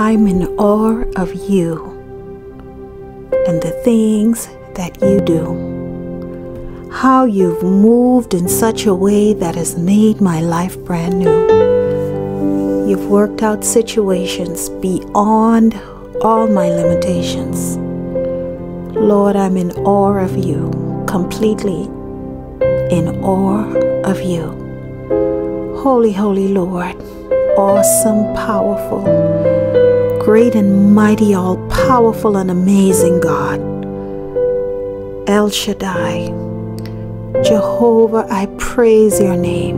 I'm in awe of you and the things that you do. How you've moved in such a way that has made my life brand new. You've worked out situations beyond all my limitations. Lord, I'm in awe of you, completely in awe of you. Holy, holy Lord, awesome, powerful, great and mighty, all-powerful and amazing God. El Shaddai, Jehovah, I praise your name.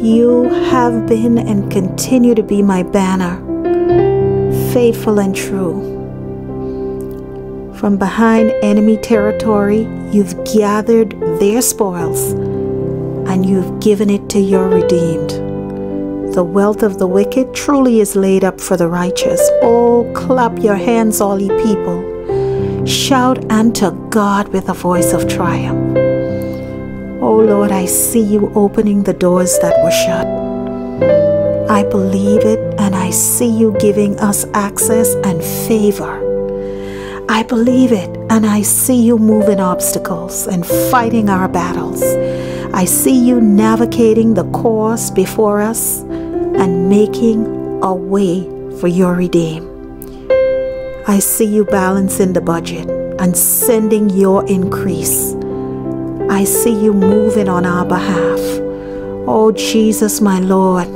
You have been and continue to be my banner, faithful and true. From behind enemy territory, you've gathered their spoils, and you've given it to your redeemed. The wealth of the wicked truly is laid up for the righteous. Oh, clap your hands, all ye people. Shout unto God with a voice of triumph. Oh Lord, I see you opening the doors that were shut. I believe it, and I see you giving us access and favor. I believe it, and I see you moving obstacles and fighting our battles. I see you navigating the course before us and making a way for your redeem. I see you balancing the budget and sending your increase. I see you moving on our behalf. Oh Jesus, my Lord,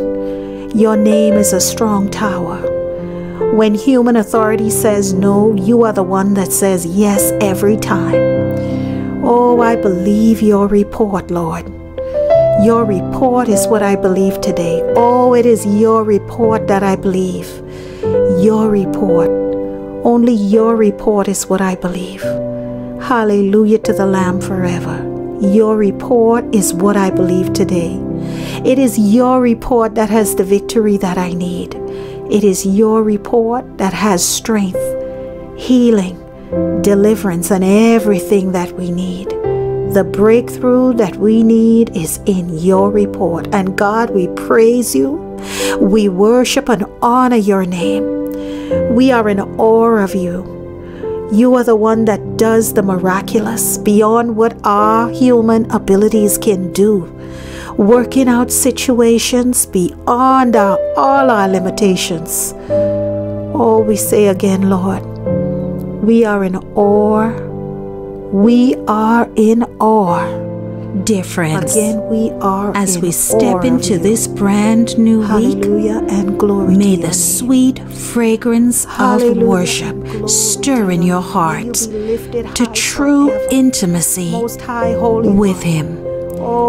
your name is a strong tower. When human authority says no, you are the one that says yes every time. Oh, I believe your report, Lord. Your report is what I believe today. Oh, it is your report that I believe. Your report. Only your report is what I believe. Hallelujah to the Lamb forever. Your report is what I believe today. It is your report that has the victory that I need. It is your report that has strength, healing, deliverance, and everything that we need. The breakthrough that we need is in your report. And God, we praise you. We worship and honor your name. We are in awe of you. You are the one that does the miraculous beyond what our human abilities can do. Working out situations beyond all our limitations. Oh, we say again, Lord, we are in awe. We are in awe. Dear friends, again, we are as we step into this brand new week, and glory may the sweet fragrance of worship stir in your heart to true intimacy with Him.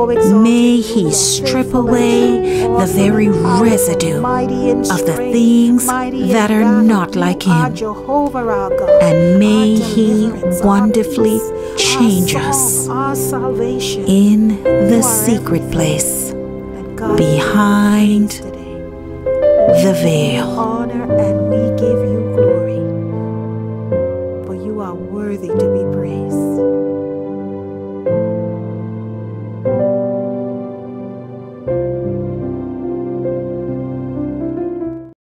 May He strip away the very residue of the things that are not like Him, and may He wonderfully change us in the secret place behind the veil.